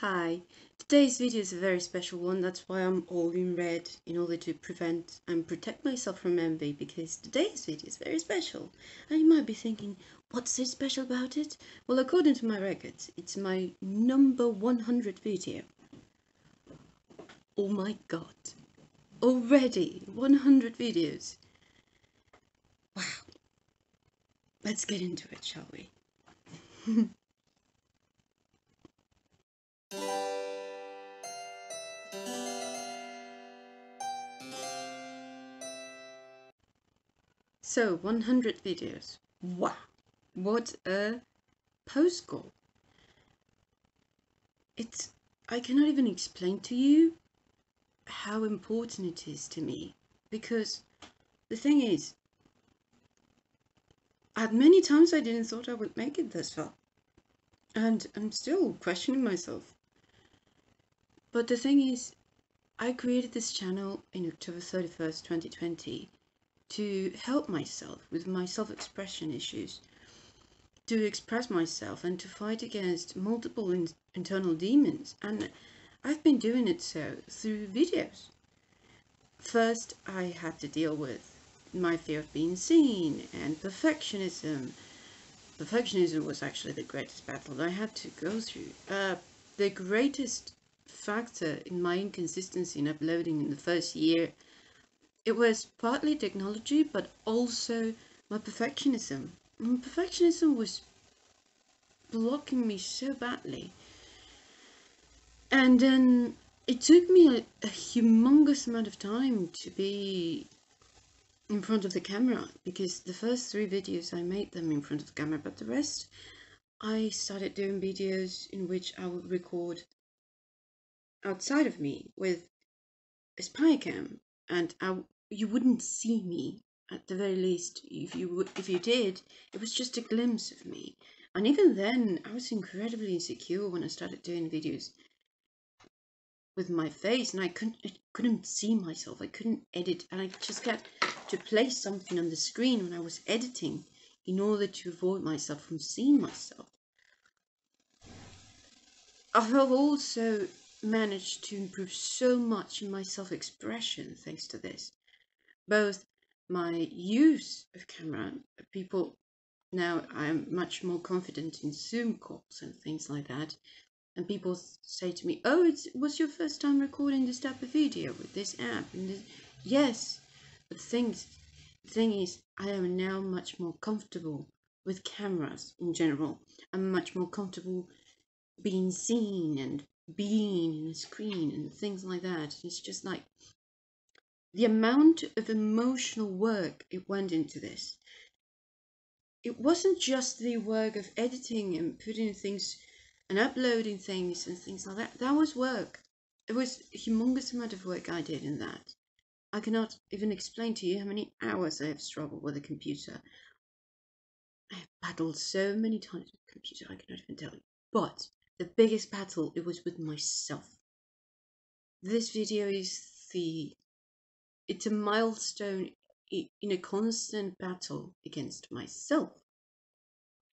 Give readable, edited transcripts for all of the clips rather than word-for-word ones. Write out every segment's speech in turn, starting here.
Hi, today's video is a very special one. That's why I'm all in red, in order to prevent and protect myself from envy, because today's video is very special. And you might be thinking, what's so special about it? Well, according to my records, it's my number 100 video. Oh my god, already 100 videos. Wow, let's get into it, shall we? So, 100 videos. Wow! What a post goal! I cannot even explain to you how important it is to me, because the thing is, at many times I didn't thought I would make it this far, and I'm still questioning myself. But the thing is, I created this channel in October 31st, 2020. To help myself with my self-expression issues, to express myself and to fight against multiple internal demons. And I've been doing it so through videos. First, I had to deal with my fear of being seen and perfectionism. Perfectionism was actually the greatest battle I had to go through. The greatest factor in my inconsistency in uploading in the first year, it was partly technology, but also my perfectionism. And perfectionism was blocking me so badly. And then it took me a humongous amount of time to be in front of the camera, because the first three videos I made them in front of the camera, but the rest I started doing videos in which I would record outside of me with a spy cam. And you wouldn't see me, at the very least. If you did, it was just a glimpse of me. And even then, I was incredibly insecure when I started doing videos with my face, and I couldn't see myself. I couldn't edit, and I just had to place something on the screen when I was editing in order to avoid myself from seeing myself. I have also managed to improve so much in my self-expression thanks to this. Both my use of camera, people, now I'm much more confident in Zoom calls and things like that, and people say to me, oh, it was your first time recording this type of video with this app and this. Yes, but the thing is, I am now much more comfortable with cameras in general. I'm much more comfortable being seen and being in a screen and things like that. It's just like the amount of emotional work it went into this. It wasn't just the work of editing and putting things and uploading things and things like that. That was work. It was a humongous amount of work I did in that. I cannot even explain to you how many hours I have struggled with a computer. I have battled so many times with a computer, I cannot even tell you. But the biggest battle, it was with myself. This video is it's a milestone in a constant battle against myself.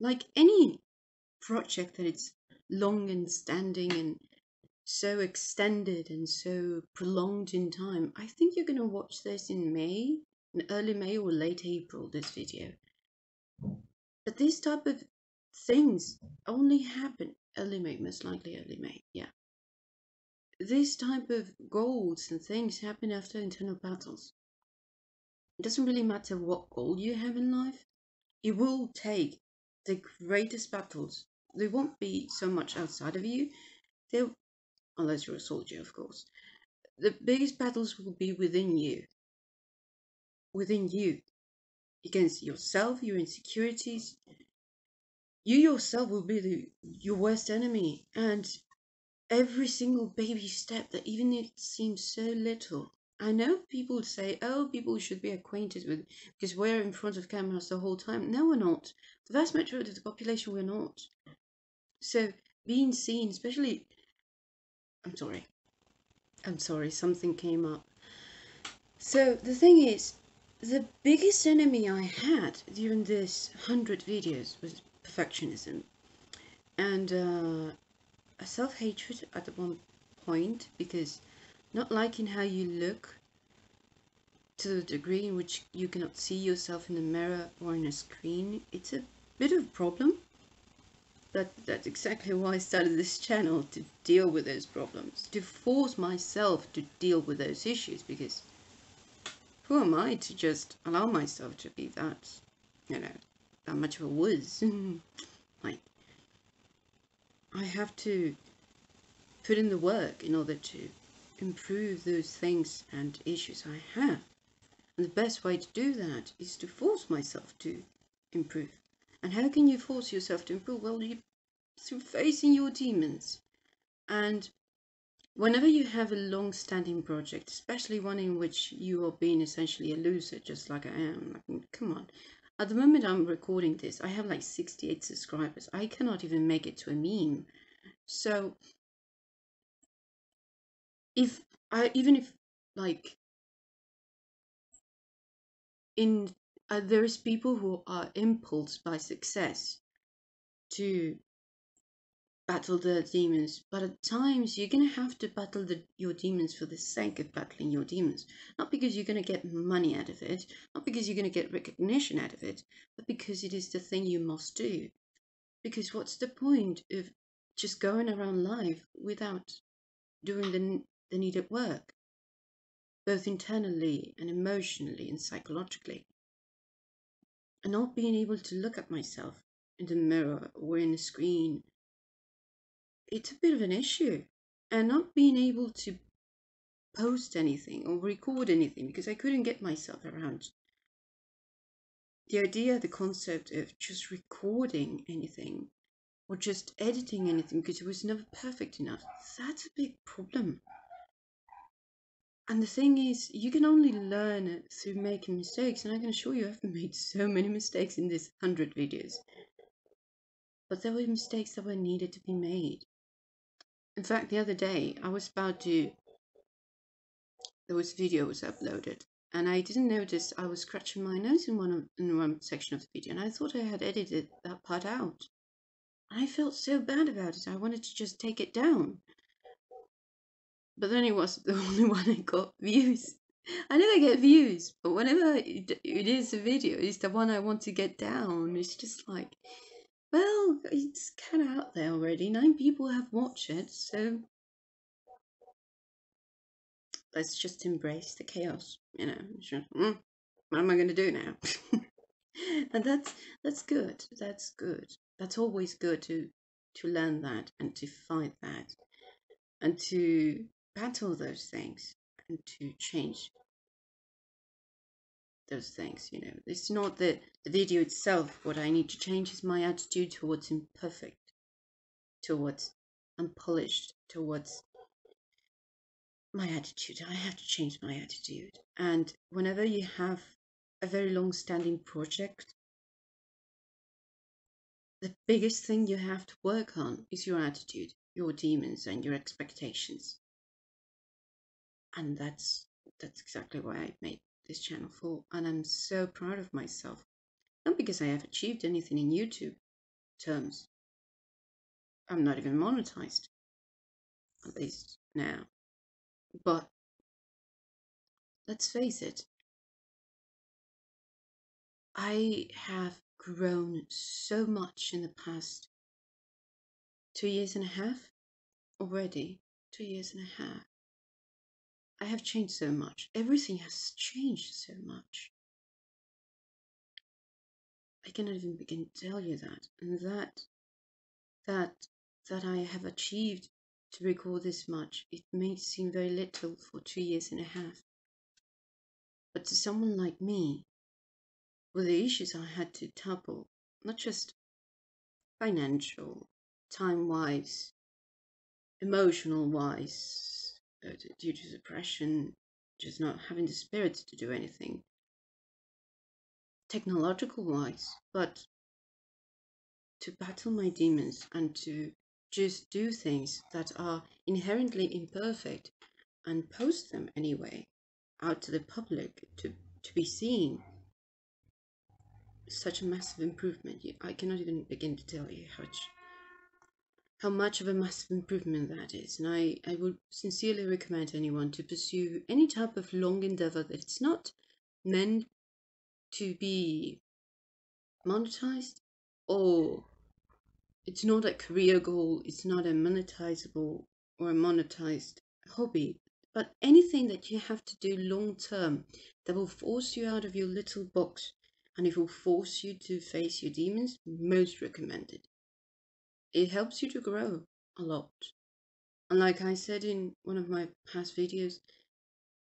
Like any project that it's long and standing and so extended and so prolonged in time, I think you're gonna watch this in May, in early May or late April, this video. But these type of things only happen early May, most likely early May, yeah. This type of goals and things happen after internal battles. It doesn't really matter what goal you have in life. It will take the greatest battles. They won't be so much outside of you. Unless you're a soldier, of course. The biggest battles will be within you. Within you. Against yourself, your insecurities. You yourself will be your worst enemy, and every single baby step, that even if it seems so little. I know people say, oh, people should be acquainted with, because we're in front of cameras the whole time. No, we're not. The vast majority of the population, we're not. So being seen, especially, I'm sorry, something came up. So the thing is, the biggest enemy I had during this 100 videos was perfectionism, and a self-hatred at one point because not liking how you look to the degree in which you cannot see yourself in a mirror or in a screen. It's a bit of a problem. That's exactly why I started this channel, to deal with those problems, to force myself to deal with those issues, because who am I to just allow myself to be that, you know, that much of a whiz? Like, I have to put in the work in order to improve those things and issues I have. And the best way to do that is to force myself to improve. And how can you force yourself to improve? Well, through facing your demons. And whenever you have a long-standing project, especially one in which you are being essentially a loser, just like I am, come on. At the moment I'm recording this, I have like 68 subscribers. I cannot even make it to a meme. So, there is people who are impulsed by success to battle their demons, but at times you're going to have to battle your demons for the sake of battling your demons. Not because you're going to get money out of it, not because you're going to get recognition out of it, but because it is the thing you must do. Because what's the point of just going around life without doing the needed work, both internally and emotionally and psychologically? And not being able to look at myself in the mirror or in the screen, it's a bit of an issue. And not being able to post anything or record anything because I couldn't get myself around. The idea, the concept of just recording anything or just editing anything because it was never perfect enough, that's a big problem. And the thing is, you can only learn through making mistakes, and I can assure you I've made so many mistakes in this 100 videos. But there were mistakes that were needed to be made. In fact, the other day, I was about to... There was a video was uploaded, and I didn't notice I was scratching my nose in one section of the video, and I thought I had edited that part out. And I felt so bad about it, I wanted to just take it down. But then it was the only one I got views. I never get views, but whenever it is a video, it's the one I want to get down. It's just like, well, it's kind of out there already. 9 people have watched it, so let's just embrace the chaos, you know. Just, what am I going to do now? And that's good. That's good. That's always good to learn that and to fight that and to battle those things and to change those things, you know. It's not the video itself. What I need to change is my attitude towards imperfect, towards unpolished, towards my attitude. I have to change my attitude. And whenever you have a very long-standing project, the biggest thing you have to work on is your attitude, your demons and your expectations. And that's exactly why I made this channel for, and I'm so proud of myself. Not because I have achieved anything in YouTube terms. I'm not even monetized, at least now. But let's face it, I have grown so much in the past 2.5 years already. 2.5 years. I have changed so much. Everything has changed so much. I cannot even begin to tell you that. And that I have achieved to record this much, it may seem very little for 2.5 years. But to someone like me, with the issues I had to tackle, not just financial, time-wise, emotional-wise, due to depression, just not having the spirit to do anything, technological-wise, but to battle my demons and to just do things that are inherently imperfect and post them anyway out to the public to be seen. Such a massive improvement. I cannot even begin to tell you how much how much of a massive improvement that is. And I would sincerely recommend anyone to pursue any type of long endeavor that it's not meant to be monetized, or it's not a career goal, it's not a monetizable or a monetized hobby, but anything that you have to do long term that will force you out of your little box, and it will force you to face your demons, most recommended. It helps you to grow a lot. And like I said in one of my past videos,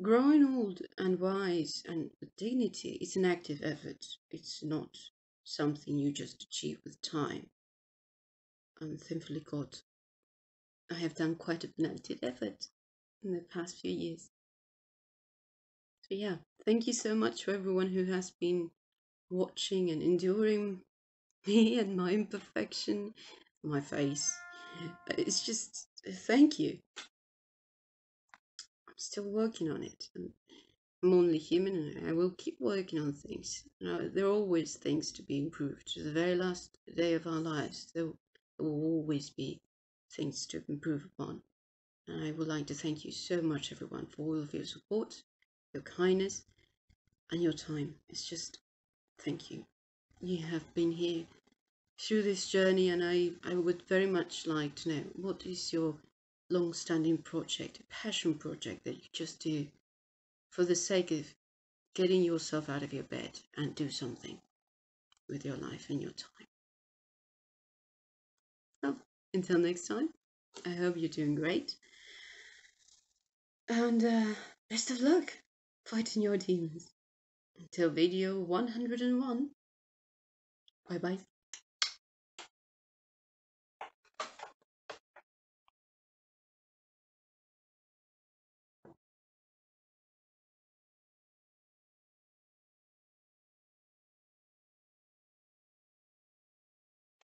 growing old and wise and with dignity is an active effort. It's not something you just achieve with time. And thankfully, God, I have done quite a belated effort in the past few years. So yeah, thank you so much for everyone who has been watching and enduring me and my imperfection, my face. It's just, thank you. I'm still working on it. I'm only human, and I will keep working on things. You know, there are always things to be improved. To the very last day of our lives, there will always be things to improve upon. And I would like to thank you so much, everyone, for all of your support, your kindness, and your time. It's just, thank you. You have been here through this journey, and I would very much like to know, what is your long-standing project, passion project that you just do for the sake of getting yourself out of your bed and do something with your life and your time? Well, until next time, I hope you're doing great, and best of luck fighting your demons. Until video 101, bye bye.